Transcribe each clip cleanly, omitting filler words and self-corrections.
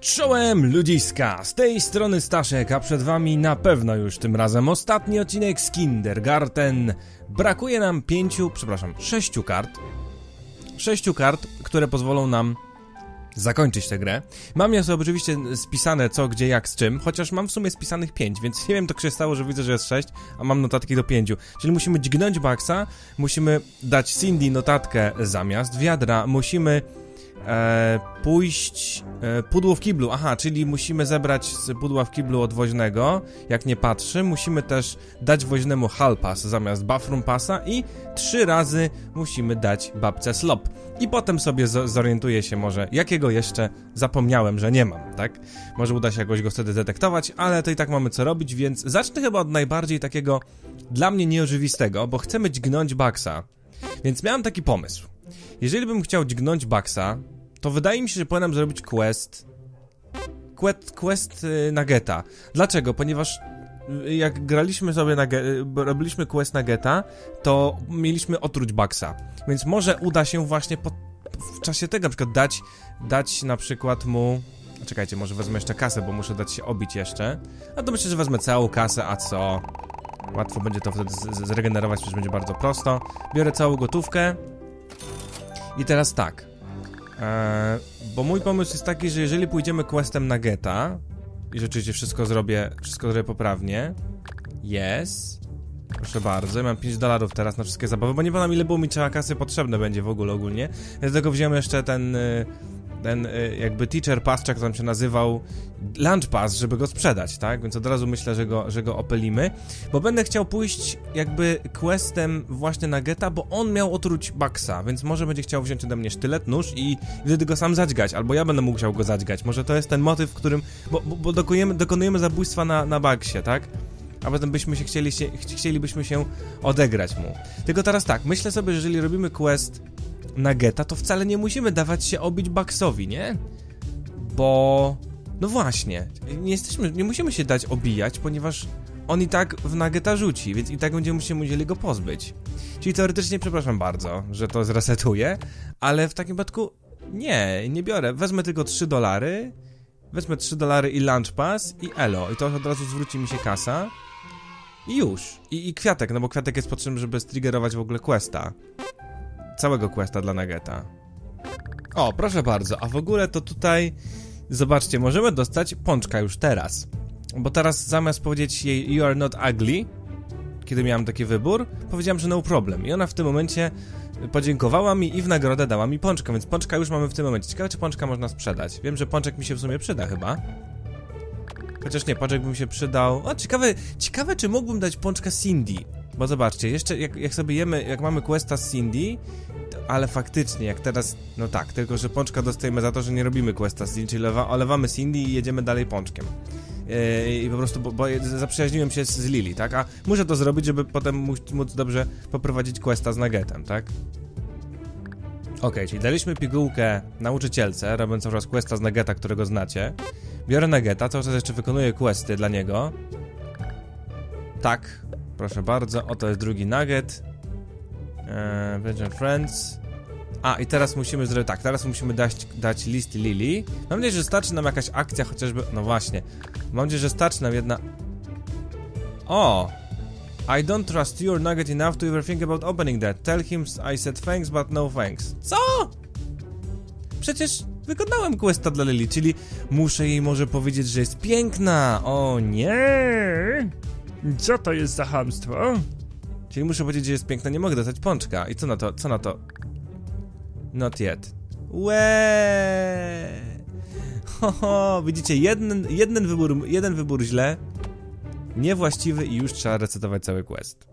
Czołem ludziska, z tej strony Staszek, a przed wami na pewno już tym razem ostatni odcinek z Kindergarten. Brakuje nam sześciu kart, które pozwolą nam zakończyć tę grę. Mam je sobie oczywiście spisane co, gdzie, jak, z czym, chociaż mam w sumie spisanych 5, więc nie wiem, jak się stało, że widzę, że jest 6, a mam notatki do 5. Czyli musimy dźgnąć Baxa, musimy dać Cindy notatkę zamiast wiadra, musimy pójść pudło w kiblu, aha, czyli musimy zebrać z pudła w kiblu od woźnego, jak nie patrzy, musimy też dać woźnemu hall pass zamiast bathroom passa i 3 razy musimy dać babce slop. I potem sobie zorientuję się może, jakiego jeszcze zapomniałem, że nie mam, tak? Może uda się jakoś go wtedy detektować, ale to i tak mamy co robić, więc zacznę chyba od najbardziej takiego dla mnie nieoczywistego, bo chcemy dźgnąć Baxa, więc miałem taki pomysł. Jeżeli bym chciał dźgnąć Baxa, to wydaje mi się, że powinienem zrobić quest Nuggeta. Dlaczego? Ponieważ jak graliśmy sobie, robiliśmy quest Nuggeta, to mieliśmy otruć Baxa. Więc może uda się właśnie w czasie tego na przykład dać na przykład mu... Czekajcie, może wezmę jeszcze kasę, bo muszę dać się obić jeszcze. A to myślę, że wezmę całą kasę, a co? Łatwo będzie to wtedy zregenerować, przecież będzie bardzo prosto. Biorę całą gotówkę. I teraz tak, bo mój pomysł jest taki, że jeżeli pójdziemy questem na Geta i rzeczywiście wszystko zrobię poprawnie. Yes. Proszę bardzo, ja mam $5 teraz na wszystkie zabawy, bo nie pamiętam, ile było mi trzeba kasy potrzebne będzie w ogóle ogólnie. Dlatego wziąłem jeszcze ten jakby teacher pass, jak tam się nazywał, lunch pass, żeby go sprzedać, tak? Więc od razu myślę, że go opylimy, bo będę chciał pójść jakby questem właśnie na Geta, bo on miał otruć Baxa, więc może będzie chciał wziąć ode mnie sztylet, nóż i wtedy go sam zadźgać, albo ja będę musiał go zadźgać. Może to jest ten motyw, w którym... bo dokonujemy zabójstwa na Baxie, tak? A potem byśmy się chcielibyśmy się odegrać mu. Tylko teraz tak, myślę sobie, że jeżeli robimy quest na Geta, to wcale nie musimy dawać się obić Baxowi, nie? Bo... no właśnie, nie musimy się dać obijać, ponieważ on i tak w Nuggeta rzuci, więc i tak będziemy się musieli go pozbyć. Czyli teoretycznie, przepraszam bardzo, że to zresetuję, ale w takim przypadku nie biorę. Wezmę tylko $3, wezmę $3 i lunch pass i elo. I to od razu zwróci mi się kasa. I już. I kwiatek, no bo kwiatek jest potrzebny, żeby striggerować w ogóle questa. Całego questa dla Nuggeta. O, proszę bardzo, a w ogóle to tutaj... Zobaczcie, możemy dostać pączka już teraz. Bo teraz zamiast powiedzieć jej "You are not ugly", kiedy miałem taki wybór, powiedziałem, że no problem. I ona w tym momencie podziękowała mi i w nagrodę dała mi pączka, więc pączka już mamy w tym momencie. Ciekawe, czy pączka można sprzedać. Wiem, że pączek mi się w sumie przyda chyba. Chociaż nie, pączek by mi się przydał. O, ciekawe, czy mógłbym dać pączka Cindy. Bo zobaczcie, jeszcze jak sobie jemy, jak mamy questa z Cindy, ale faktycznie, jak teraz, no tak, tylko że pączka dostajemy za to, że nie robimy questa z Cindy, czyli olewamy Cindy i jedziemy dalej pączkiem. I po prostu, bo zaprzyjaźniłem się z Lily, tak? A muszę to zrobić, żeby potem móc dobrze poprowadzić questa z Nuggetem, tak? Okej, czyli daliśmy pigułkę nauczycielce, robiąc oraz questa z Nuggeta, którego znacie. Biorę Nuggeta, cały czas jeszcze wykonuję questy dla niego. Tak, proszę bardzo, oto jest drugi Nugget. Venture Friends. A, i teraz musimy zrobić tak, teraz musimy dać list Lily. Mam nadzieję, że starczy nam jakaś akcja chociażby, no właśnie. Mam nadzieję, że starczy nam jedna... O! I don't trust your Nugget enough to ever think about opening that. Tell him I said thanks, but no thanks. Co? Przecież wykonałem questa dla Lily, czyli muszę jej może powiedzieć, że jest piękna. O nie! Co to jest za chamstwo? Czyli muszę powiedzieć, że jest piękna, nie mogę dostać pączka. I co na to? Co na to? Not yet. Łeee! Ho, widzicie, jeden wybór źle, niewłaściwy i już trzeba recytować cały quest.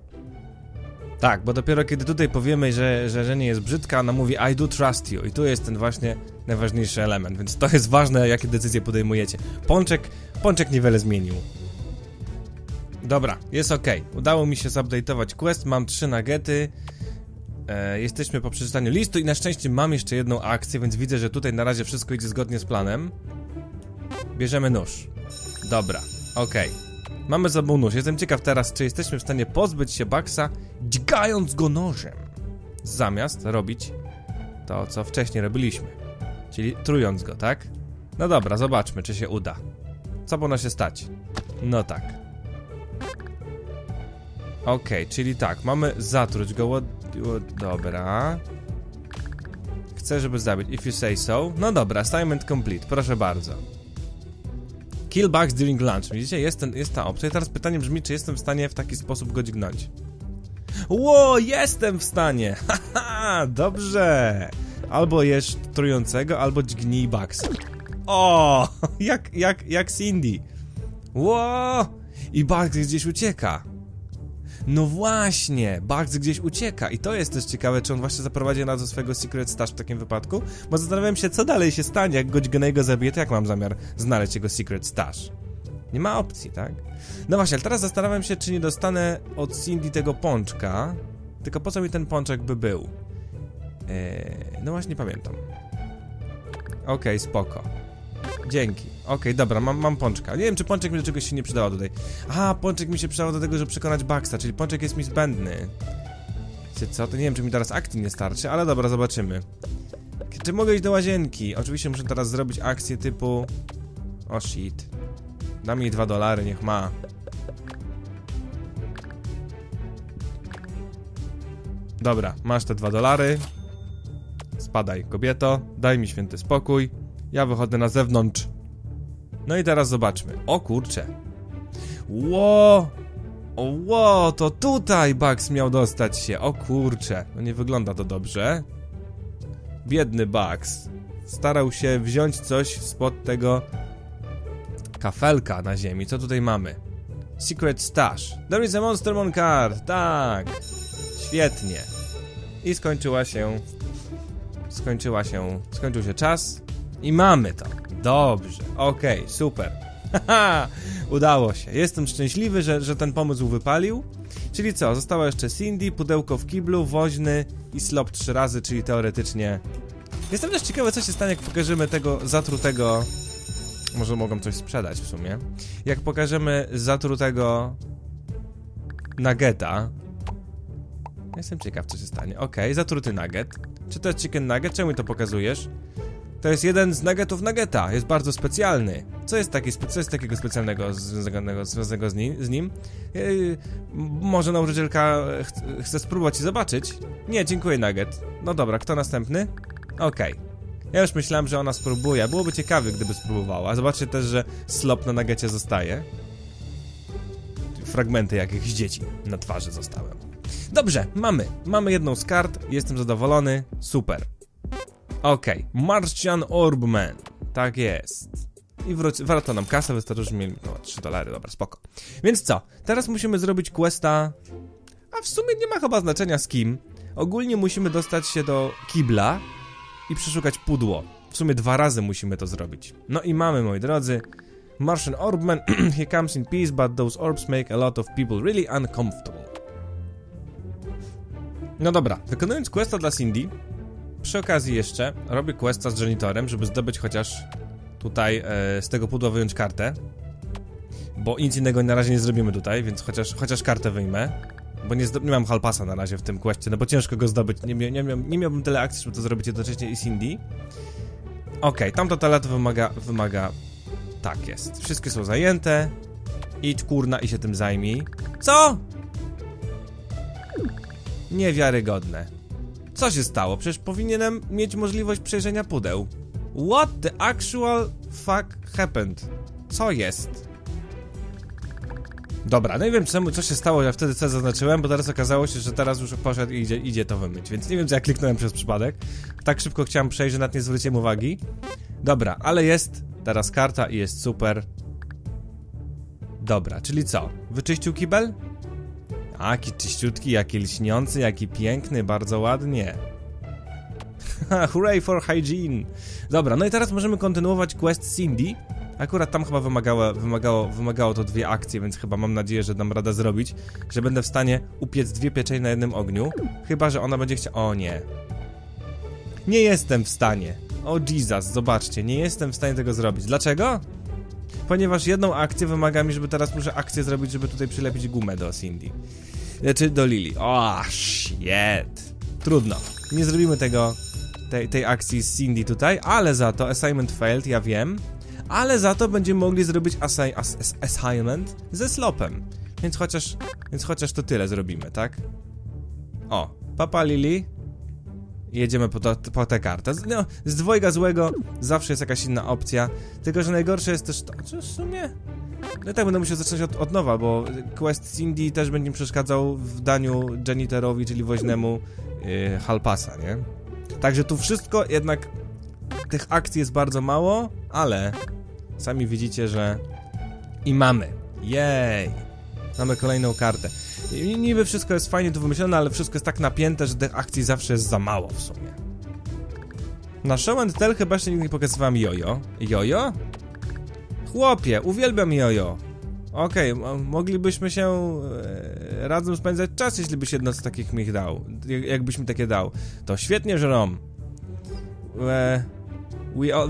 Tak, bo dopiero kiedy tutaj powiemy, że nie jest brzydka, ona mówi I do trust you. I tu jest ten właśnie najważniejszy element, więc to jest ważne, jakie decyzje podejmujecie. Pączek niewiele zmienił. Dobra, jest ok. Udało mi się zupdate'ować quest, mam 3 nuggety. Jesteśmy po przeczytaniu listu i na szczęście mam jeszcze jedną akcję, więc widzę, że tutaj na razie wszystko idzie zgodnie z planem. Bierzemy nóż. Dobra, ok. Mamy za sobą nóż. Jestem ciekaw teraz, czy jesteśmy w stanie pozbyć się Baxa, dźgając go nożem. Zamiast robić to, co wcześniej robiliśmy. Czyli trując go, tak? No dobra, zobaczmy, czy się uda. Co powinno się stać? No tak. Okej, czyli tak, mamy zatruć go. Dobra. Chcę, żeby zabić. If you say so. No dobra, assignment complete, proszę bardzo. Kill bugs during lunch. Widzicie, jest ta opcja. I teraz pytanie brzmi, czy jestem w stanie w taki sposób go dźgnąć. Ło, jestem w stanie! Haha, dobrze! Albo jesz trującego, albo dźgnij Baxa. O, jak Cindy. Ło! I Bax gdzieś ucieka. No właśnie, Bax gdzieś ucieka. I to jest też ciekawe, czy on właśnie zaprowadzi nas do swojego secret stash w takim wypadku. Bo zastanawiałem się, co dalej się stanie, jak go dźgnę zabiję, to jak mam zamiar znaleźć jego secret stash? Nie ma opcji, tak? No właśnie, ale teraz zastanawiam się, czy nie dostanę od Cindy tego pączka. Tylko po co mi ten pączek by był? No właśnie, nie pamiętam. Okej, spoko. Dzięki. Okej, dobra, mam pączka. Nie wiem, czy pączek mi do czegoś się nie przydał tutaj. A, pączek mi się przydał do tego, żeby przekonać Baxa, czyli pączek jest mi zbędny. Wiecie co? To nie wiem, czy mi teraz akcji nie starczy, ale dobra, zobaczymy. Czy mogę iść do łazienki? Oczywiście muszę teraz zrobić akcję typu... O shit. Dam jej $2, niech ma. Dobra, masz te $2. Spadaj, kobieto. Daj mi święty spokój. Ja wychodzę na zewnątrz. No i teraz zobaczmy. O kurcze. Ło! Ło, to tutaj Bugs miał dostać się. O kurcze. No nie wygląda to dobrze. Biedny Bugs. Starał się wziąć coś spod tego... kafelka na ziemi. Co tutaj mamy? Secret stash. There is a Monster Mon card. Tak. Świetnie. I skończył się czas. I mamy to. Dobrze. Okej, super. Haha. Udało się. Jestem szczęśliwy, że ten pomysł wypalił. Czyli co? Została jeszcze Cindy, pudełko w kiblu, woźny i slop 3 razy, czyli teoretycznie... Jestem też ciekawy, co się stanie, jak pokażemy tego zatrutego... Może mogą coś sprzedać w sumie. Jak pokażemy zatrutego Nuggeta. Jestem ciekaw, co się stanie. Okej, zatruty Nugget. Czy to jest chicken Nugget? Czemu mi to pokazujesz? To jest jeden z Nuggetów Nuggeta. Jest bardzo specjalny. Co jest takiego specjalnego związanego z nim? Może nauczycielka chce spróbować i zobaczyć? Nie, dziękuję Nugget. No dobra, kto następny? Okej. Ja już myślałem, że ona spróbuje. Byłoby ciekawie, gdyby spróbowała. Zobaczcie też, że slop na Nuggecie zostaje. Fragmenty jakichś dzieci na twarzy zostały. Dobrze, mamy jedną z kart. Jestem zadowolony, super. Okej, Martian Orbman. Tak jest. I wraca nam kasa, wystarczy, że mieli $3, dobra, spoko. Więc co, teraz musimy zrobić questa. A w sumie nie ma chyba znaczenia z kim. Ogólnie musimy dostać się do kibla i przeszukać pudło. W sumie 2 razy musimy to zrobić. No i mamy, moi drodzy, Martian Orbman. He comes in peace, but those orbs make a lot of people really uncomfortable. No dobra, wykonując questa dla Cindy, przy okazji jeszcze robię questa z janitorem, żeby zdobyć chociaż tutaj z tego pudła wyjąć kartę. Bo nic innego na razie nie zrobimy tutaj, więc chociaż kartę wyjmę. Bo nie mam halpasa na razie w tym questie, no bo ciężko go zdobyć. Nie miałbym tyle akcji, żeby to zrobić jednocześnie i Cindy. Okej, tamto talent wymaga... Tak jest. Wszystkie są zajęte. Idź kurna i się tym zajmij. Co? Niewiarygodne. Co się stało? Przecież powinienem mieć możliwość przejrzenia pudeł. What the actual fuck happened? Co jest? Dobra, no nie wiem czemu, co się stało, ja wtedy co zaznaczyłem, bo teraz okazało się, że teraz już poszedł i idzie to wymyć, więc nie wiem, co ja kliknąłem przez przypadek. Tak szybko chciałem przejść, że nawet nie zwróciłem uwagi. Dobra, ale jest teraz karta i jest super. Dobra, czyli co? Wyczyścił kibel? Jaki czyściutki, jaki lśniący, jaki piękny, bardzo ładnie. Hooray for hygiene! Dobra, no i teraz możemy kontynuować quest Cindy. Akurat tam chyba wymagało to 2 akcje, więc chyba mam nadzieję, że dam radę zrobić, że będę w stanie upiec 2 pieczenie na jednym ogniu. Chyba, że ona będzie chciała... O nie. Nie jestem w stanie. O Jesus, zobaczcie, nie jestem w stanie tego zrobić. Dlaczego? Ponieważ jedną akcję wymaga mi, żeby teraz muszę akcję zrobić, żeby tutaj przylepić gumę do Cindy. Znaczy do Lily. O, shit. Trudno. Nie zrobimy tego... tej akcji z Cindy tutaj, ale za to assignment failed, ja wiem, ale za to będziemy mogli zrobić assignment ze slopem, więc chociaż to tyle zrobimy, tak? O, papa Lily. Jedziemy po tę kartę. No, z dwojga złego zawsze jest jakaś inna opcja. Tylko że najgorsze jest też to, czy w sumie... No tak, będę musiał zacząć od nowa, bo quest Cindy też będzie mi przeszkadzał w daniu janitorowi, czyli woźnemu halpasa, nie? Także tu wszystko, jednak tych akcji jest bardzo mało, ale sami widzicie, że... I mamy. Jej! Mamy kolejną kartę. I niby wszystko jest fajnie tu wymyślone, ale wszystko jest tak napięte, że tych akcji zawsze jest za mało w sumie. Na show and tell chyba jeszcze nigdy nie pokazywałem jojo. Jojo? Chłopie, uwielbiam jojo. Okej, moglibyśmy się razem spędzać czas, jeśli byś jedno z takich mi dał. Jakbyś mi takie dał. To świetnie, Jerome.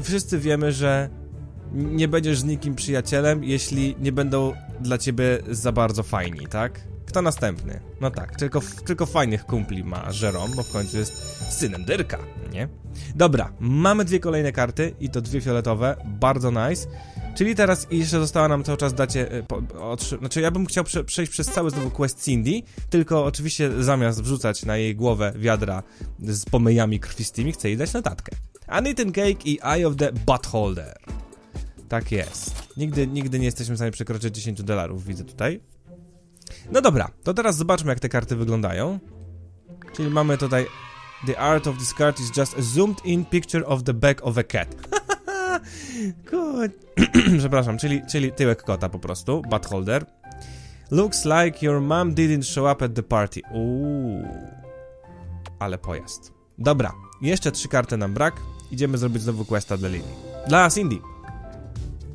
Wszyscy wiemy, że nie będziesz z nikim przyjacielem, jeśli nie będą dla ciebie za bardzo fajni, tak? Kto następny? No tak, tylko fajnych kumpli ma Jerome, bo w końcu jest synem Dirka, nie? Dobra, mamy dwie kolejne karty i to dwie fioletowe, bardzo nice. Czyli teraz jeszcze została nam cały czas dacie... Znaczy ja bym chciał przejść przez cały znowu quest Cindy, tylko oczywiście zamiast wrzucać na jej głowę wiadra z pomyjami krwistymi, chcę jej dać notatkę. Uneaten Cake i Eye of the Buttholder. Tak jest. Nigdy nie jesteśmy w stanie przekroczyć $10, widzę tutaj. No dobra, to teraz zobaczmy, jak te karty wyglądają. Czyli mamy tutaj The art of this card is just a zoomed in picture of the back of a cat. Przepraszam, czyli tyłek kota po prostu, buttholder. Looks like your mom didn't show up at the party. Uuu. Ale pojazd. Dobra, jeszcze trzy karty nam brak. Idziemy zrobić znowu questa dla Lily. Dla Cindy.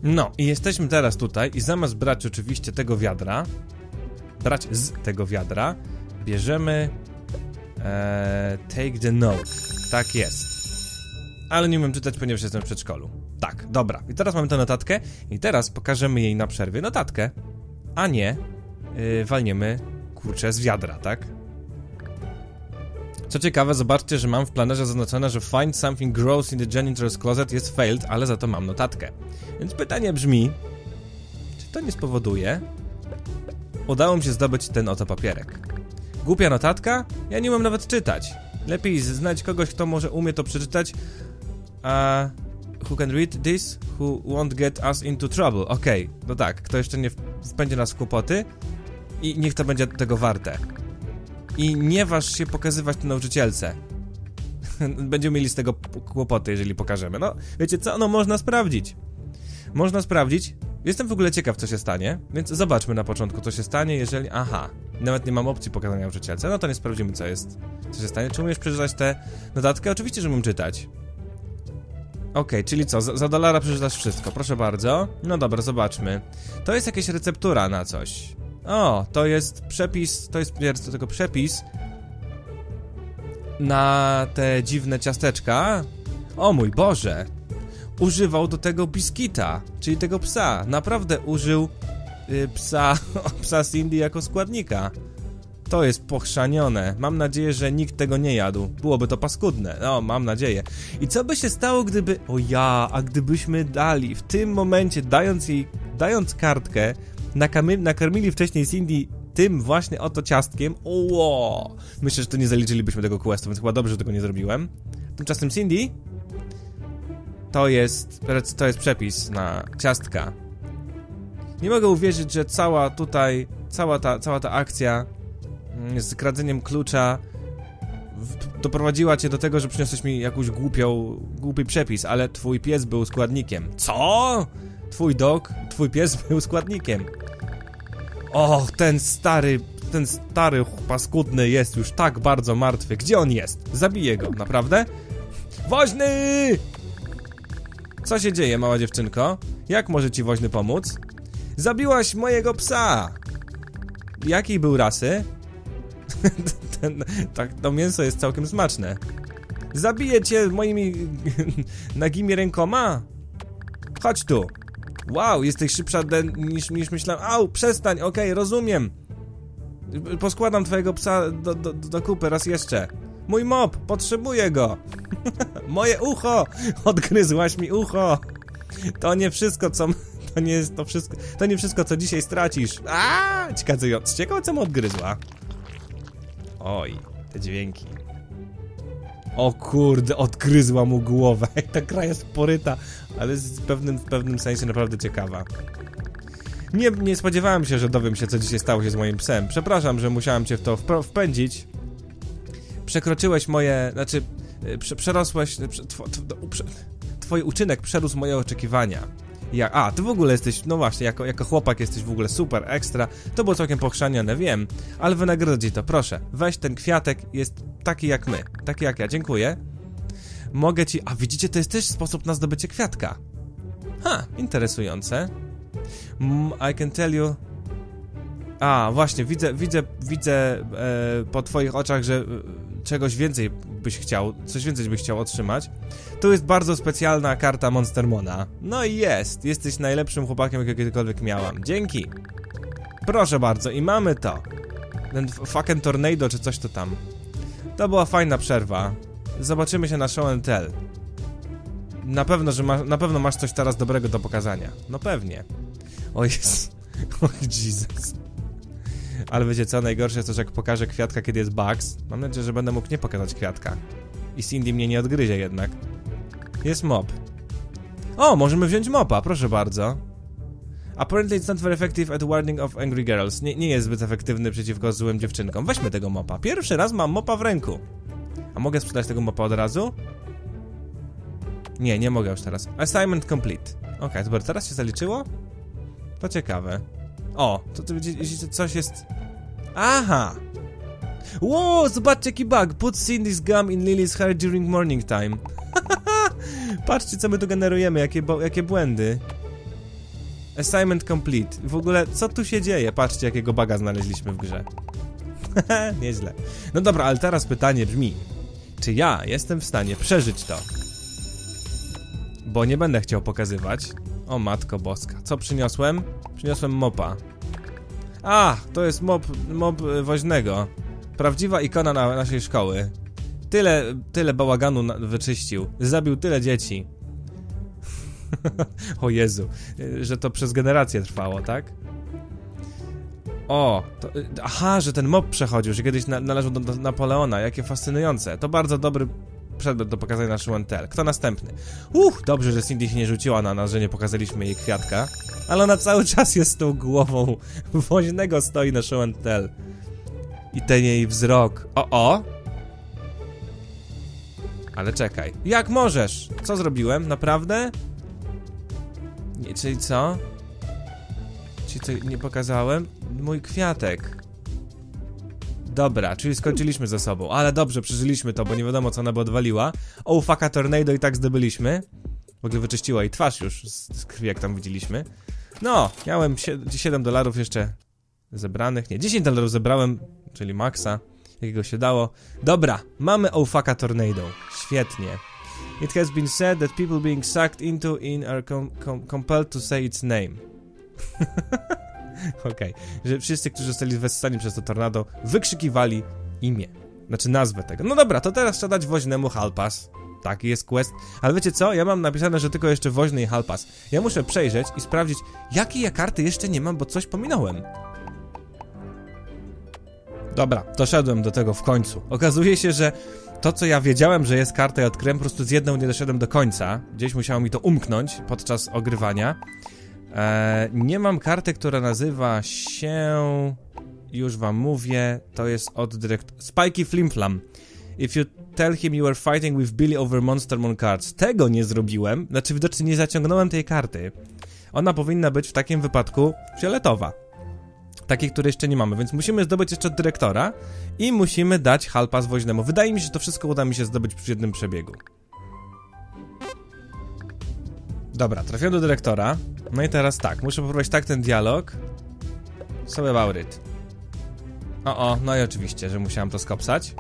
No i jesteśmy teraz tutaj i zamiast brać oczywiście tego wiadra, bierzemy Take the Note. Tak jest. Ale nie umiem czytać, ponieważ jestem w przedszkolu. Tak, dobra. I teraz mamy tę notatkę. I teraz pokażemy jej na przerwie notatkę. A nie walniemy, kurczę, z wiadra, tak? Co ciekawe, zobaczcie, że mam w planerze zaznaczone, że find something gross in the janitor's closet jest failed, ale za to mam notatkę. Więc pytanie brzmi, czy to nie spowoduje... Udało mi się zdobyć ten oto papierek. Głupia notatka? Ja nie umiem nawet czytać. Lepiej znać kogoś, kto może umie to przeczytać. Who can read this? Who won't get us into trouble? Okej, no tak, kto jeszcze nie wpędzie nas w kłopoty. I niech to będzie tego warte. I nie waż się pokazywać tej nauczycielce. Będziemy mieli z tego kłopoty, jeżeli pokażemy. No, wiecie co? No można sprawdzić. Można sprawdzić. Jestem w ogóle ciekaw, co się stanie, więc zobaczmy na początku, co się stanie, jeżeli... Aha, nawet nie mam opcji pokazania nauczycielce, no to nie sprawdzimy, co jest. Co się stanie? Czy umiesz przeczytać tę notatkę? Oczywiście, że umiem czytać. Okej, czyli co? Za dolara przeczytasz wszystko, proszę bardzo. No dobra, zobaczmy. To jest jakaś receptura na coś. O, to jest przepis, to jest tylko przepis na te dziwne ciasteczka. O mój Boże! Używał do tego biskita, czyli tego psa. Naprawdę użył psa Cindy jako składnika. To jest pochrzanione. Mam nadzieję, że nikt tego nie jadł. Byłoby to paskudne. No, mam nadzieję. I co by się stało, gdyby... O ja, a gdybyśmy dali w tym momencie, dając kartkę, nakarmili wcześniej Cindy tym właśnie oto ciastkiem. Oło! Myślę, że to nie zaliczylibyśmy tego questu, więc chyba dobrze, że tego nie zrobiłem. Tymczasem Cindy... To jest przepis na ciastka. Nie mogę uwierzyć, że cała ta akcja z kradzeniem klucza doprowadziła cię do tego, że przyniosłeś mi jakąś głupi przepis, ale twój pies był składnikiem. Co? Twój pies był składnikiem. Och, ten stary paskudny jest już tak bardzo martwy. Gdzie on jest? Zabiję go, naprawdę? Woźny! Co się dzieje, mała dziewczynko? Jak może ci woźny pomóc? Zabiłaś mojego psa! Jakiej był rasy? To mięso jest całkiem smaczne. Zabiję cię moimi nagimi rękoma? Chodź tu. Wow, jesteś szybsza niż myślałem. Au, przestań, okej, rozumiem. Poskładam twojego psa do kupy raz jeszcze. Mój mop! Potrzebuję go! Moje ucho! Odgryzłaś mi ucho! To nie wszystko, co... To nie jest to wszystko... To nie wszystko, co dzisiaj stracisz. Aaaa! Ciekawe, co mu odgryzła. Oj, te dźwięki. O kurde, odgryzła mu głowę. Ta gra jest poryta, ale jest w pewnym sensie naprawdę ciekawa. Nie spodziewałem się, że dowiem się, co dzisiaj stało się z moim psem. Przepraszam, że musiałem cię w to wpędzić. Przekroczyłeś moje... Znaczy, przerosłeś... Twój uczynek przerósł moje oczekiwania. Ty w ogóle jesteś... No właśnie, jako chłopak jesteś w ogóle super, ekstra. To było całkiem pochrzanione, wiem. Ale wynagrodzi to, proszę. Weź ten kwiatek, jest taki jak my. Taki jak ja, dziękuję. Mogę ci... A widzicie, to jest też sposób na zdobycie kwiatka. Ha, interesujące. I can tell you... A, właśnie, widzę po twoich oczach, że czegoś więcej byś chciał, otrzymać. Tu jest bardzo specjalna karta Monster Mona. No i jest, jesteś najlepszym chłopakiem, jakiego kiedykolwiek miałam. Dzięki. Proszę bardzo, i mamy to. Ten fucking tornado, czy coś to tam. To była fajna przerwa. Zobaczymy się na show and tell. Na pewno masz coś teraz dobrego do pokazania. No pewnie. O Jezu. O Jezus. Ale wiecie co, najgorsze jest to, że jak pokażę kwiatka, kiedy jest Bugs. Mam nadzieję, że będę mógł nie pokazać kwiatka. I Cindy mnie nie odgryzie jednak. Jest mop. O, możemy wziąć mopa, proszę bardzo. Apparently it's not very effective at warning of angry girls. Nie jest zbyt efektywny przeciwko złym dziewczynkom. Weźmy tego mopa. Pierwszy raz mam mopa w ręku. A mogę sprzedać tego mopa od razu? Nie, nie mogę już teraz. Assignment complete. Okej, super, teraz się zaliczyło? To ciekawe. O, to tu widzicie, coś jest... Aha! Wow, zobaczcie jaki bug! Put Cindy's gum in Lily's hair during morning time. Patrzcie, co my tu generujemy, jakie błędy. Assignment complete. W ogóle, co tu się dzieje? Patrzcie, jakiego buga znaleźliśmy w grze. Nieźle. No dobra, ale teraz pytanie brzmi. Czy ja jestem w stanie przeżyć to? Bo nie będę chciał pokazywać. O matko boska, co przyniosłem? Przyniosłem mopa. A, to jest mop woźnego. Prawdziwa ikona naszej szkoły. Tyle bałaganu wyczyścił. Zabił tyle dzieci. O Jezu, że to przez generację trwało, tak? O, to, aha, że ten mop przechodził, że kiedyś należał do Napoleona. Jakie fascynujące. To bardzo dobry... Przedmiot do pokazania na Shuantel. Kto następny? Dobrze, że Cindy się nie rzuciła na nas, że nie pokazaliśmy jej kwiatka. Ale ona cały czas jest z tą głową woźnego, stoi na Shuantel. I ten jej wzrok. O! Ale czekaj. Jak możesz? Co zrobiłem? Naprawdę? Nie, czyli co? Czyli co nie pokazałem? Mój kwiatek. Dobra, czyli skończyliśmy ze sobą, ale dobrze, przeżyliśmy to, bo nie wiadomo, co ona by odwaliła. O, fucka tornado i tak zdobyliśmy. W ogóle wyczyściła jej twarz już z krwi, jak tam widzieliśmy. No, miałem $7 jeszcze zebranych, nie, $10 zebrałem, czyli maksa, jakiego się dało. Dobra, mamy o fucka tornado, świetnie. It has been said that people being sucked into in are compelled to say its name. Okej, że wszyscy, którzy zostali wessani przez to tornado, wykrzykiwali imię. Znaczy nazwę tego. No dobra, to teraz trzeba dać woźnemu halpas. Taki jest quest. Ale wiecie co? Ja mam napisane, że tylko jeszcze woźny i halpas. Ja muszę przejrzeć i sprawdzić, jakie ja karty jeszcze nie mam, bo coś pominąłem. Dobra, doszedłem do tego w końcu. Okazuje się, że to, co ja wiedziałem, że jest karta i odkryłem, po prostu z jedną nie doszedłem do końca. Gdzieś musiało mi to umknąć podczas ogrywania. Nie mam karty, która nazywa się... Już wam mówię, to jest od Spiky Flimflam. If you tell him you were fighting with Billy over Monster Mon cards. Tego nie zrobiłem, znaczy widocznie nie zaciągnąłem tej karty. Ona powinna być w takim wypadku fioletowa. Takiej, której jeszcze nie mamy, więc musimy zdobyć jeszcze od dyrektora i musimy dać halpas woźnemu. Wydaje mi się, że to wszystko uda mi się zdobyć przy jednym przebiegu. Dobra, trafiłem do dyrektora. No i teraz tak, muszę poprowadzić tak ten dialog. Sobie bauryt. No i oczywiście, że musiałem to skopsać.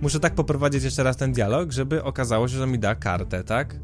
Muszę tak poprowadzić jeszcze raz ten dialog, żeby okazało się, że mi da kartę, tak?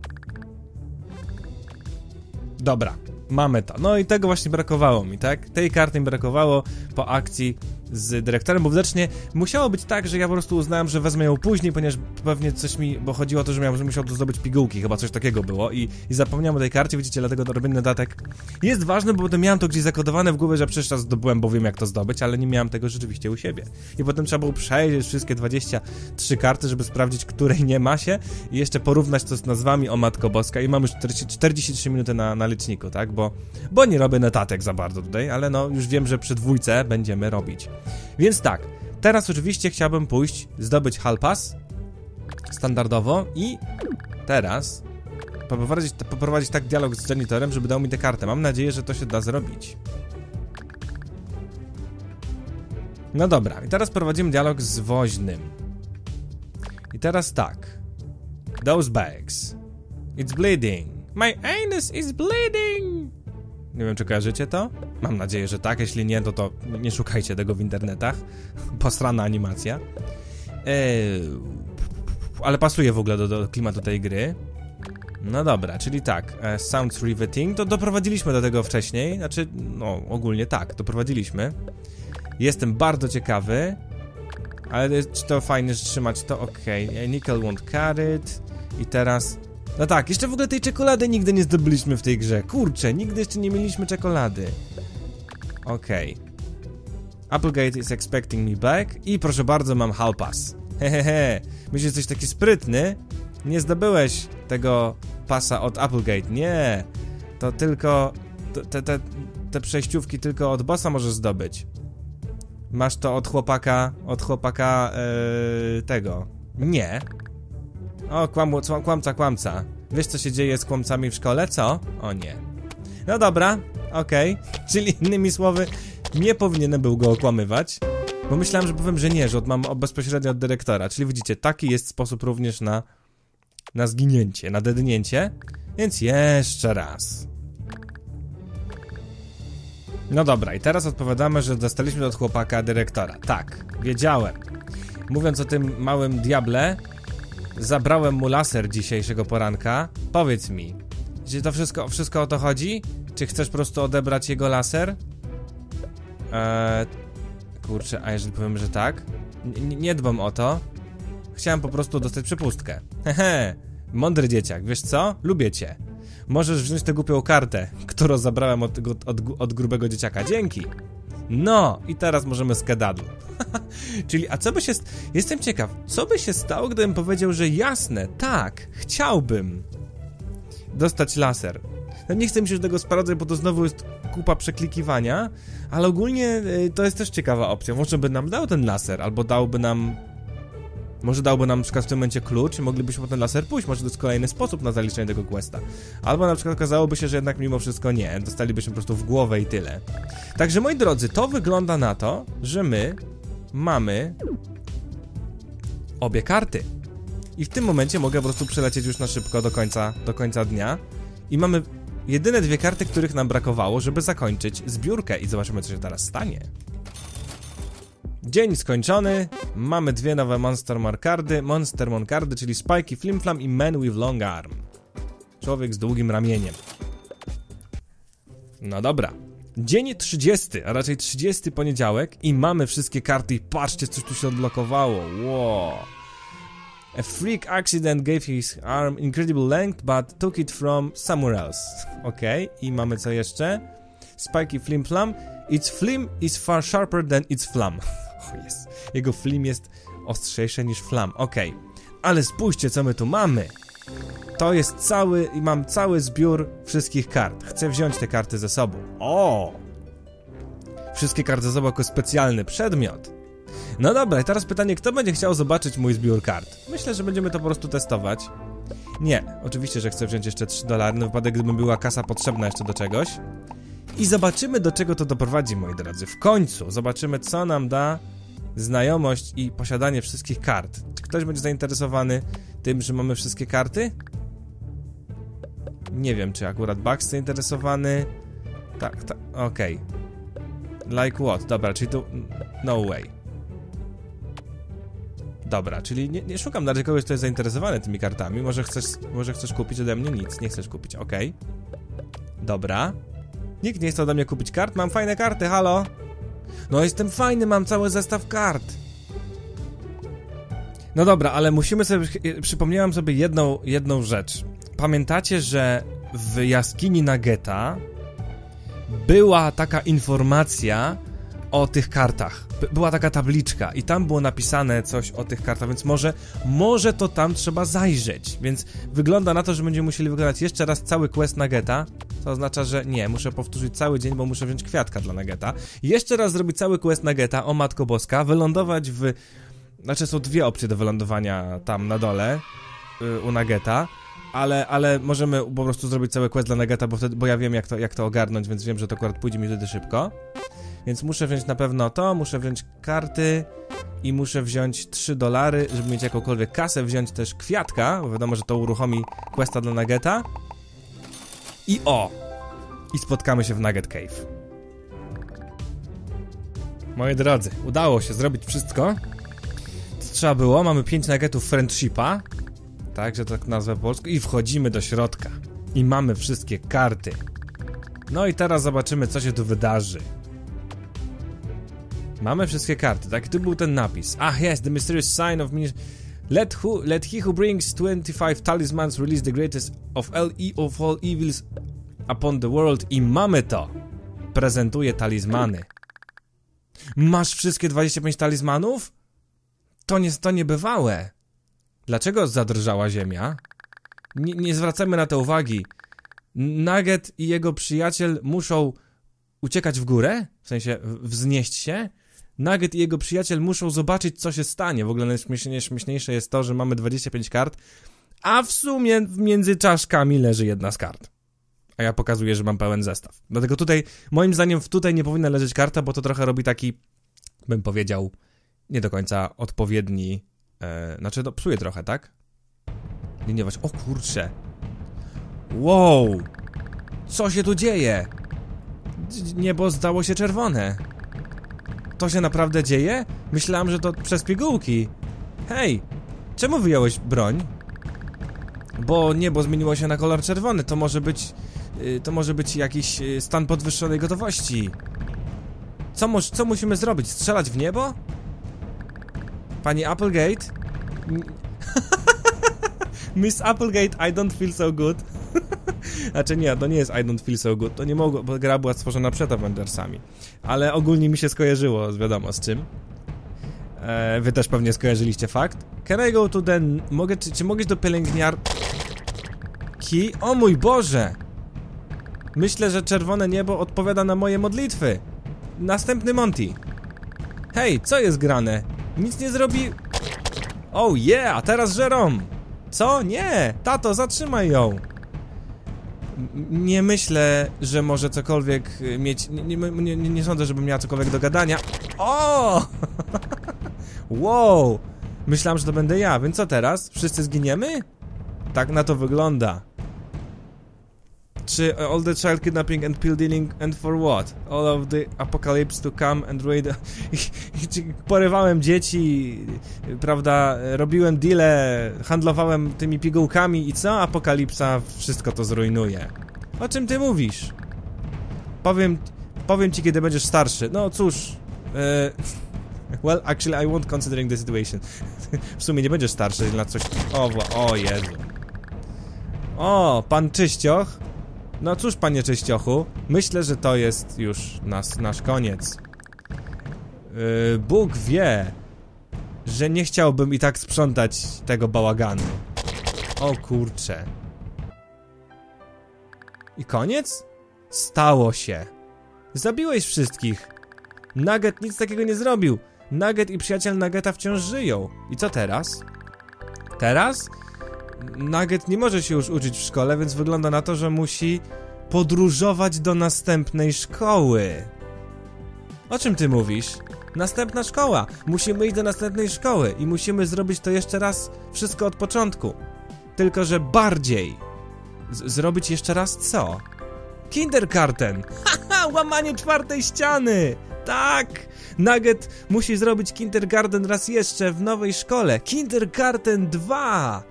Dobra, mamy to. No i tego właśnie brakowało mi, tak? Tej karty mi brakowało po akcji z dyrektorem, bo widocznie musiało być tak, że ja po prostu uznałem, że wezmę ją później, ponieważ pewnie coś mi, bo chodziło o to, że musiał tu zdobyć pigułki, chyba coś takiego było i zapomniałem o tej karcie, widzicie, dlatego robię dodatek. Jest ważne, bo potem miałem to gdzieś zakodowane w głowie, że przecież to zdobyłem, bo wiem jak to zdobyć, ale nie miałem tego rzeczywiście u siebie. I potem trzeba było przejrzeć wszystkie 23 karty, żeby sprawdzić, której nie ma się i jeszcze porównać to z nazwami, o Matko Boska, i mam już 43 minuty na liczniku, tak, bo nie robię notatek za bardzo tutaj, ale no już wiem, że przy dwójce będziemy robić. Więc tak, teraz oczywiście chciałbym pójść, zdobyć Hall Pass standardowo i teraz poprowadzić tak dialog z janitorem, żeby dał mi tę kartę. Mam nadzieję, że to się da zrobić. No dobra, i teraz prowadzimy dialog z woźnym. I teraz tak. Those bags. It's bleeding. My anus is bleeding. Nie wiem, czy kojarzycie to? Mam nadzieję, że tak. Jeśli nie, to nie szukajcie tego w internetach. Posrana animacja. Ale pasuje w ogóle do klimatu tej gry. No dobra, czyli tak. Sounds riveting. To doprowadziliśmy do tego wcześniej. Znaczy, no ogólnie tak, doprowadziliśmy. Jestem bardzo ciekawy. Ale czy to fajnie, że trzymać to? Okej. Okay. Nickel won't carried. I teraz... No tak, jeszcze w ogóle tej czekolady nigdy nie zdobyliśmy w tej grze. Kurczę, nigdy jeszcze nie mieliśmy czekolady. Okej. Okay. Applegate is expecting me back. I proszę bardzo, mam Hall Pass. Hehehe. Myślisz, że jesteś taki sprytny? Nie zdobyłeś tego pasa od Applegate. Nie. To tylko... Te przejściówki tylko od bossa możesz zdobyć. Masz to od chłopaka... tego. Nie. O, kłamca. Wiesz, co się dzieje z kłamcami w szkole, co? O nie. No dobra, okej. Czyli innymi słowy, nie powinienem był go okłamywać. Bo myślałem, że powiem, że nie, że mam bezpośrednio od dyrektora. Czyli widzicie, taki jest sposób również na zginięcie, na dednięcie. Więc jeszcze raz. No dobra, i teraz odpowiadamy, że dostaliśmy od chłopaka dyrektora. Tak, wiedziałem. Mówiąc o tym małym diable... Zabrałem mu laser dzisiejszego poranka. Powiedz mi, czy to wszystko o to chodzi? Czy chcesz po prostu odebrać jego laser? Kurczę, a jeżeli powiem, że tak? Nie dbam o to. Chciałem po prostu dostać przepustkę. Hehe, mądry dzieciak, wiesz co? Lubię cię. Możesz wziąć tę głupią kartę, którą zabrałem od grubego dzieciaka. Dzięki. No, i teraz możemy skedadlu. Czyli, a co by się... Jestem ciekaw, co by się stało, gdybym powiedział, że jasne, tak, chciałbym dostać laser. No nie chcę mi się już tego sprawdzać, bo to znowu jest kupa przeklikiwania, ale ogólnie to jest też ciekawa opcja. Może by nam dał ten laser, albo dałby nam... Może dałby nam na przykład w tym momencie klucz i moglibyśmy po ten laser pójść, może to jest kolejny sposób na zaliczenie tego questa. Albo na przykład okazałoby się, że jednak mimo wszystko nie, dostalibyśmy po prostu w głowę i tyle. Także moi drodzy, to wygląda na to, że my mamy obie karty. I w tym momencie mogę po prostu przelecieć już na szybko do końca dnia. I mamy jedyne dwie karty, których nam brakowało, żeby zakończyć zbiórkę i zobaczymy, co się teraz stanie. Dzień skończony, mamy dwie nowe Monster Mon kardy, czyli Spiky Flimflam i Man with Long Arm. Człowiek z długim ramieniem. No dobra. Dzień 30, a raczej 30 poniedziałek i mamy wszystkie karty i patrzcie, coś tu się odblokowało. Wow. A freak accident gave his arm incredible length, but took it from somewhere else. Okej, i mamy co jeszcze? Spiky Flimflam. Its flim is far sharper than its flam. Oh yes. Jego flim jest ostrzejsze niż flam. Okej. Ale spójrzcie, co my tu mamy. To jest cały... I mam cały zbiór wszystkich kart. Chcę wziąć te karty ze sobą. O! Wszystkie karty ze sobą jako specjalny przedmiot. No dobra, i teraz pytanie, kto będzie chciał zobaczyć mój zbiór kart? Myślę, że będziemy to po prostu testować. Nie. Oczywiście, że chcę wziąć jeszcze $3 na wypadek, gdyby była kasa potrzebna jeszcze do czegoś. I zobaczymy, do czego to doprowadzi, moi drodzy. W końcu zobaczymy, co nam da znajomość i posiadanie wszystkich kart. Czy ktoś będzie zainteresowany tym, że mamy wszystkie karty? Nie wiem, czy akurat Bax zainteresowany. Tak, okej. Like what? Dobra, czyli tu... No way. Dobra, czyli nie szukam na razie kogoś, kto jest zainteresowany tymi kartami. Może chcesz kupić ode mnie? Nic, nie chcesz kupić, okej. Dobra. Nikt nie chce ode mnie kupić kart, mam fajne karty, halo. No jestem fajny, mam cały zestaw kart. No dobra, ale musimy sobie... Przypomniałem sobie jedną rzecz. Pamiętacie, że w jaskini Nuggeta była taka informacja o tych kartach. Była taka tabliczka i tam było napisane coś o tych kartach, więc może to tam trzeba zajrzeć. Więc wygląda na to, że będziemy musieli wykonać jeszcze raz cały quest Nuggeta. To oznacza, że nie, muszę powtórzyć cały dzień, bo muszę wziąć kwiatka dla Nuggeta. Jeszcze raz zrobić cały quest Nuggeta, o matko boska, wylądować w... Znaczy są dwie opcje do wylądowania tam na dole u Nuggeta. Ale możemy po prostu zrobić cały quest dla Nuggeta, bo ja wiem jak to ogarnąć, więc wiem, że to akurat pójdzie mi wtedy szybko. Więc muszę wziąć na pewno to, muszę wziąć karty i muszę wziąć $3, żeby mieć jakąkolwiek kasę, wziąć też kwiatka, bo wiadomo, że to uruchomi questa dla Nuggeta. I spotkamy się w Nugget Cave. Moi drodzy, udało się zrobić wszystko, co trzeba było. Mamy 5 nuggetów friendshipa, tak, że tak nazwę po polsku, i wchodzimy do środka. I mamy wszystkie karty. No i teraz zobaczymy, co się tu wydarzy. Mamy wszystkie karty, tak? Tu był ten napis. Ach, jest, the mysterious sign of... Let he who brings 25 talismans release the greatest of all evils upon the world. I mamy to. Prezentuje talizmany. Masz wszystkie 25 talizmanów? To niebywałe. Dlaczego zadrżała ziemia? Nie zwracamy na to uwagi. Nugget i jego przyjaciel muszą uciekać w górę? W sensie wznieść się? Nugget i jego przyjaciel muszą zobaczyć, co się stanie. W ogóle najśmieszniejsze jest to, że mamy 25 kart, a w sumie między czaszkami leży jedna z kart. A ja pokazuję, że mam pełen zestaw. Dlatego tutaj, moim zdaniem, tutaj nie powinna leżeć karta, bo to trochę robi taki, bym powiedział, nie do końca odpowiedni... znaczy, to psuje trochę, tak? Liniować. O kurczę! Wow! Co się tu dzieje? Niebo stało się czerwone. To się naprawdę dzieje? Myślałem, że to przez pigułki. Hej, czemu wyjąłeś broń? Bo niebo zmieniło się na kolor czerwony. To może być jakiś stan podwyższonej gotowości. Co musimy zrobić? Strzelać w niebo? Pani Applegate? Miss Applegate, I don't feel so good. Znaczy nie, to nie jest I don't feel so good. To nie mogło, bo gra była stworzona przed Avengersami. Ale ogólnie mi się skojarzyło, wiadomo z czym. Wy też pewnie skojarzyliście fakt. Can I go to den... Czy mogę iść do pielęgniarki? O mój Boże! Myślę, że czerwone niebo odpowiada na moje modlitwy. Następny Monty. Hej, co jest grane? Nic nie zrobi... Oh yeah, a teraz Jerome! Co? Nie! Tato, zatrzymaj ją! Nie myślę, że może cokolwiek mieć... Nie sądzę, żebym miała cokolwiek do gadania. O! Wow! Myślałem, że to będę ja, więc co teraz? Wszyscy zginiemy? Tak na to wygląda. Czy all the child kidnapping and pill dealing and for what? All of the apocalypse to come and raid... Porywałem dzieci, prawda, robiłem deale, handlowałem tymi pigułkami i co? Apokalipsa wszystko to zrujnuje. O czym ty mówisz? Powiem ci, kiedy będziesz starszy. No cóż... well, actually I won't considering the situation. W sumie nie będziesz starszy na coś... O Jezu. O, pan Czyścioch. No cóż, panie Czyściochu, myślę, że to jest już nasz koniec. Bóg wie, że nie chciałbym i tak sprzątać tego bałaganu. O kurcze. I koniec? Stało się. Zabiłeś wszystkich. Nugget nic takiego nie zrobił. Nugget i przyjaciel Nuggeta wciąż żyją. I co teraz? Teraz? Nugget nie może się już uczyć w szkole, więc wygląda na to, że musi podróżować do następnej szkoły. O czym ty mówisz? Następna szkoła! Musimy iść do następnej szkoły i musimy zrobić to jeszcze raz wszystko od początku. Tylko, że bardziej. Zrobić jeszcze raz co? Kindergarten! Haha! Łamanie czwartej ściany! Tak! Nugget musi zrobić Kindergarten raz jeszcze w nowej szkole. Kindergarten 2!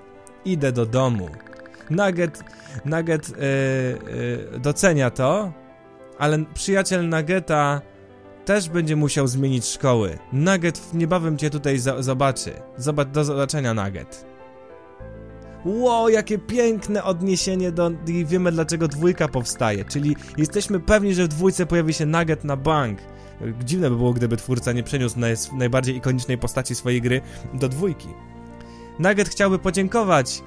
Idę do domu. Nugget docenia to, ale przyjaciel Nuggeta też będzie musiał zmienić szkoły. Nugget niebawem cię tutaj zobaczy. Do zobaczenia, Nugget. Wow, jakie piękne odniesienie do... I wiemy, dlaczego dwójka powstaje. Czyli jesteśmy pewni, że w dwójce pojawi się Nugget na bank. Dziwne by było, gdyby twórca nie przeniósł najbardziej ikonicznej postaci swojej gry do dwójki. Nugget chciałby podziękować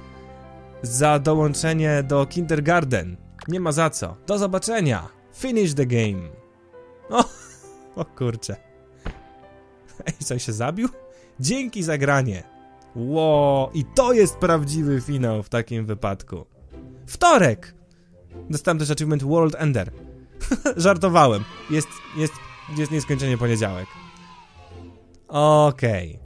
za dołączenie do Kindergarten. Nie ma za co. Do zobaczenia. Finish the game. O kurczę. Ej, coś się zabił? Dzięki za granie. Wow, i to jest prawdziwy finał w takim wypadku. Wtorek! Dostałem też achievement World Ender. Żartowałem. Jest nieskończenie poniedziałek. Okej.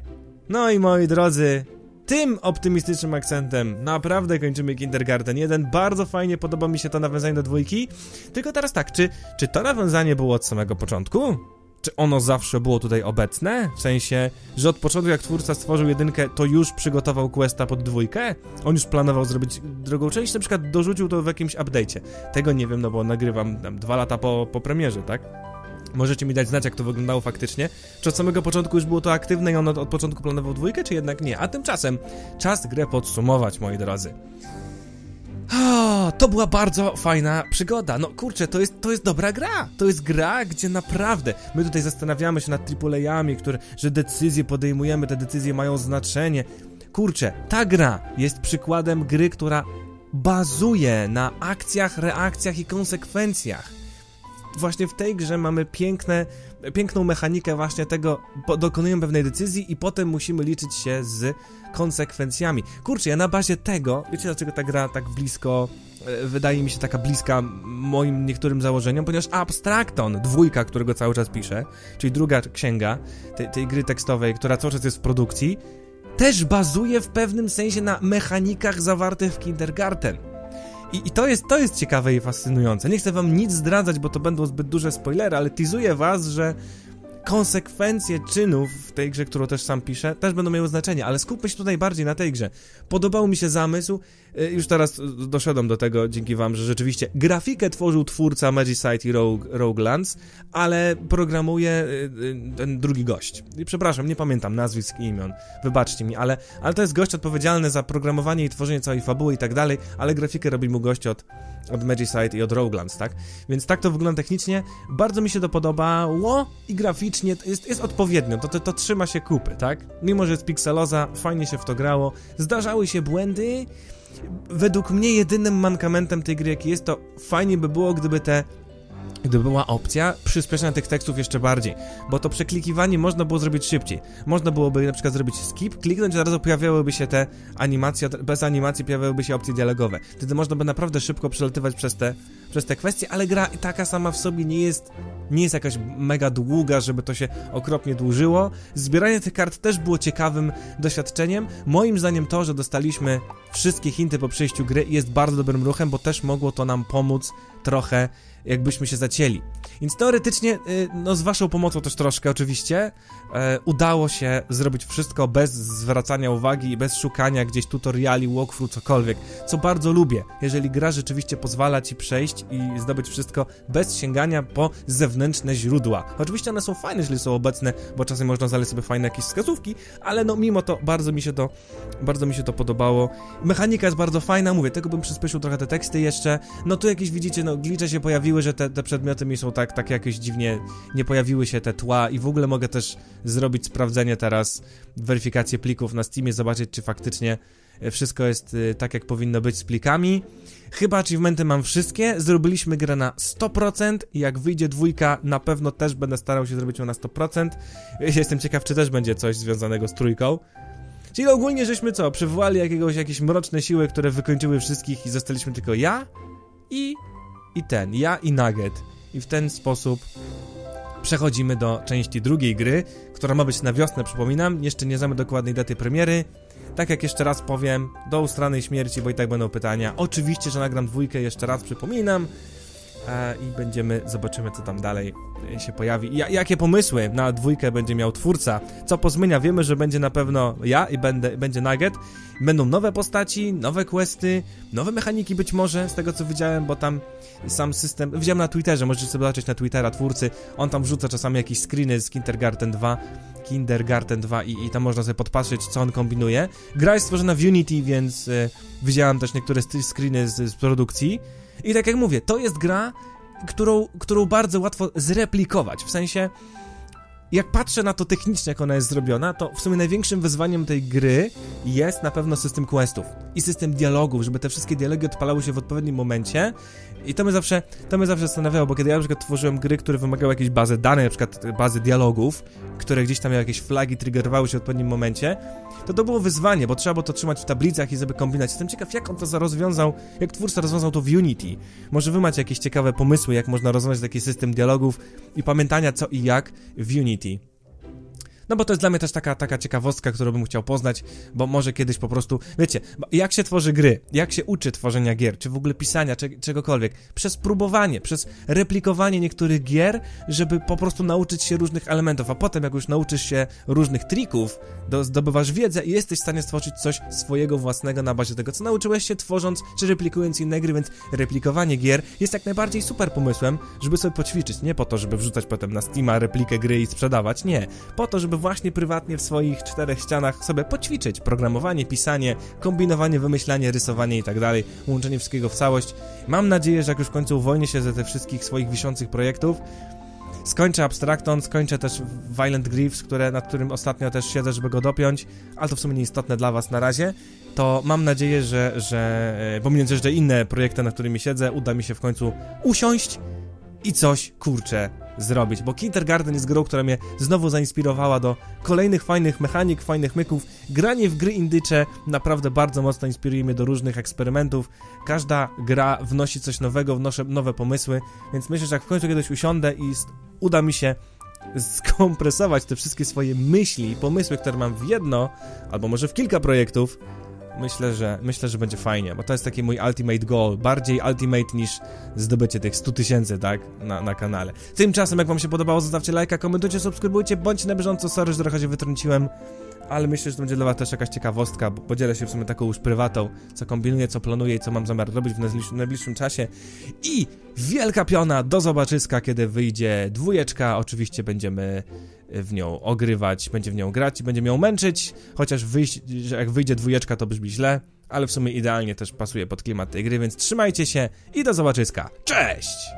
No i moi drodzy, tym optymistycznym akcentem naprawdę kończymy Kindergarten 1. Bardzo fajnie, podoba mi się to nawiązanie do dwójki. Tylko teraz tak, czy to nawiązanie było od samego początku? Czy ono zawsze było tutaj obecne? W sensie, że od początku jak twórca stworzył jedynkę, to już przygotował questa pod dwójkę? On już planował zrobić drugą część, na przykład dorzucił to w jakimś update'cie. Tego nie wiem, no bo nagrywam tam 2 lata po premierze, tak? Możecie mi dać znać, jak to wyglądało faktycznie. Czy od samego początku już było to aktywne i on od początku planował dwójkę, czy jednak nie? A tymczasem czas grę podsumować, moi drodzy. To była bardzo fajna przygoda. No kurczę, to jest dobra gra. To jest gra, gdzie naprawdę my tutaj zastanawiamy się nad AAA-ami, że decyzje podejmujemy, te decyzje mają znaczenie. Kurczę, ta gra jest przykładem gry, która bazuje na akcjach, reakcjach i konsekwencjach. Właśnie w tej grze mamy piękną mechanikę właśnie tego, dokonujemy pewnej decyzji i potem musimy liczyć się z konsekwencjami. Kurczę, ja na bazie tego, wiecie dlaczego ta gra tak blisko, wydaje mi się taka bliska moim niektórym założeniom, ponieważ Abstracton, dwójka, którego cały czas piszę, czyli druga księga tej gry tekstowej, która cały czas jest w produkcji, też bazuje w pewnym sensie na mechanikach zawartych w Kindergarten. I to jest ciekawe i fascynujące. Nie chcę wam nic zdradzać, bo to będą zbyt duże spoilery, ale teasuję was, że konsekwencje czynów w tej grze, którą też sam piszę, też będą miały znaczenie, ale skupmy się tutaj bardziej na tej grze. Podobał mi się zamysł, już teraz doszedłem do tego dzięki wam, że rzeczywiście grafikę tworzył twórca Magicide i Roguelands, ale programuje ten drugi gość. I przepraszam, nie pamiętam nazwisk i imion, wybaczcie mi, ale to jest gość odpowiedzialny za programowanie i tworzenie całej fabuły i tak dalej, ale grafikę robi mu gość od Magicide i od Roguelands, tak? Więc tak to wygląda technicznie, bardzo mi się to podobało i graficznie jest odpowiednio, to trzyma się kupy, tak? Mimo, że jest pikseloza, fajnie się w to grało, zdarzały się błędy. Według mnie jedynym mankamentem tej gry, jaki jest, to fajnie by było, gdyby była opcja przyspieszenia tych tekstów jeszcze bardziej, bo to przeklikiwanie można było zrobić szybciej. Można byłoby na przykład zrobić skip, kliknąć i zaraz pojawiałyby się te animacje, bez animacji pojawiałyby się opcje dialogowe. Wtedy można by naprawdę szybko przelatywać przez te kwestie, ale gra taka sama w sobie nie jest jakaś mega długa, żeby to się okropnie dłużyło. Zbieranie tych kart też było ciekawym doświadczeniem. Moim zdaniem to, że dostaliśmy wszystkie hinty po przejściu gry jest bardzo dobrym ruchem, bo też mogło to nam pomóc trochę, jakbyśmy się zacięli. Więc teoretycznie, no z waszą pomocą też troszkę oczywiście, udało się zrobić wszystko bez zwracania uwagi i bez szukania gdzieś tutoriali, walkthrough, cokolwiek, co bardzo lubię, jeżeli gra rzeczywiście pozwala ci przejść i zdobyć wszystko bez sięgania po zewnętrzne źródła. Oczywiście one są fajne, jeżeli są obecne, bo czasem można znaleźć sobie fajne jakieś wskazówki, ale no mimo to bardzo mi się to podobało. Mechanika jest bardzo fajna, mówię, tego bym przyspieszył trochę te teksty jeszcze, no tu jakieś widzicie, no glitche się pojawiły, że te przedmioty mi są tak jakieś dziwnie, nie pojawiły się te tła i w ogóle mogę też zrobić sprawdzenie teraz, weryfikację plików na Steamie, zobaczyć czy faktycznie wszystko jest tak jak powinno być z plikami. Chyba achievementy mam wszystkie, zrobiliśmy grę na 100% i jak wyjdzie dwójka na pewno też będę starał się zrobić ją na 100%. Jestem ciekaw czy też będzie coś związanego z trójką. Czyli ogólnie żeśmy co, przywołali jakieś mroczne siły, które wykończyły wszystkich i zostaliśmy tylko ja i Nugget. I w ten sposób przechodzimy do części drugiej gry, która ma być na wiosnę, przypominam. Jeszcze nie znamy dokładnej daty premiery. Tak jak jeszcze raz powiem, do ustranej śmierci, bo i tak będą pytania. Oczywiście, że nagram dwójkę jeszcze raz, przypominam. i zobaczymy, co tam dalej się pojawi. Jakie pomysły na dwójkę będzie miał twórca, co pozmienia. Wiemy, że będzie na pewno ja i będzie Nugget. Będą nowe postaci, nowe questy, nowe mechaniki być może, z tego co widziałem, bo tam sam system... Widziałem na Twitterze, możecie sobie zobaczyć na Twittera twórcy, on tam wrzuca czasami jakieś screeny z Kindergarten 2 i tam można sobie podpatrzeć, co on kombinuje. Gra jest stworzona w Unity, więc widziałem też niektóre screeny z produkcji. I tak jak mówię, to jest gra, którą bardzo łatwo zreplikować, w sensie jak patrzę na to technicznie, jak ona jest zrobiona, to w sumie największym wyzwaniem tej gry jest na pewno system questów i system dialogów, żeby te wszystkie dialogi odpalały się w odpowiednim momencie. I to mnie zawsze zastanawiało, bo kiedy ja na przykład tworzyłem gry, które wymagały jakiejś bazy danych, na przykład bazy dialogów, które gdzieś tam miały jakieś flagi, triggerowały się w odpowiednim momencie, to było wyzwanie, bo trzeba było to trzymać w tablicach i sobie kombinać. Jestem ciekaw, jak on to rozwiązał, jak twórca rozwiązał to w Unity. Może wy macie jakieś ciekawe pomysły, jak można rozwiązać taki system dialogów i pamiętania co i jak w Unity. No bo to jest dla mnie też taka ciekawostka, którą bym chciał poznać, bo może kiedyś po prostu, wiecie, jak się tworzy gry, jak się uczy tworzenia gier, czy w ogóle pisania, czy czegokolwiek, przez próbowanie, przez replikowanie niektórych gier, żeby po prostu nauczyć się różnych elementów, a potem jak już nauczysz się różnych trików, zdobywasz wiedzę i jesteś w stanie stworzyć coś swojego własnego na bazie tego, co nauczyłeś się tworząc, czy replikując inne gry, więc replikowanie gier jest jak najbardziej super pomysłem, żeby sobie poćwiczyć, nie po to, żeby wrzucać potem na Steama replikę gry i sprzedawać, nie, po to, żeby właśnie prywatnie w swoich czterech ścianach sobie poćwiczyć programowanie, pisanie, kombinowanie, wymyślanie, rysowanie i tak dalej, łączenie wszystkiego w całość. Mam nadzieję, że jak już w końcu uwolnię się ze tych wszystkich swoich wiszących projektów, skończę Abstracton, skończę też Violent Greaves, nad którym ostatnio też siedzę, żeby go dopiąć, ale to w sumie nieistotne dla was na razie, to mam nadzieję, że pomijając jeszcze inne projekty, nad którymi siedzę, uda mi się w końcu usiąść i coś, kurczę, zrobić, bo Kindergarten jest grą, która mnie znowu zainspirowała do kolejnych fajnych mechanik, fajnych myków. Granie w gry indycze naprawdę bardzo mocno inspiruje mnie do różnych eksperymentów. Każda gra wnosi coś nowego, wnosi nowe pomysły, więc myślę, że jak w końcu kiedyś usiądę i uda mi się skompresować te wszystkie swoje myśli i pomysły, które mam w jedno, albo może w kilka projektów, myślę, że będzie fajnie, bo to jest taki mój ultimate goal, bardziej ultimate niż zdobycie tych 100 tysięcy, tak, na kanale. Tymczasem, jak wam się podobało, zostawcie lajka, komentujcie, subskrybujcie, bądźcie na bieżąco, sorry, że trochę się wytrąciłem, ale myślę, że to będzie dla was też jakaś ciekawostka, bo podzielę się w sumie taką już prywatą, co kombinuję, co planuję i co mam zamiar robić w najbliższym czasie. I wielka piona, do zobaczyska, kiedy wyjdzie dwójeczka, oczywiście będziemy w nią ogrywać, będziemy w nią grać i będziemy ją męczyć, chociaż jak wyjdzie dwójeczka, to brzmi źle, ale w sumie idealnie też pasuje pod klimat tej gry, więc trzymajcie się i do zobaczyska, cześć!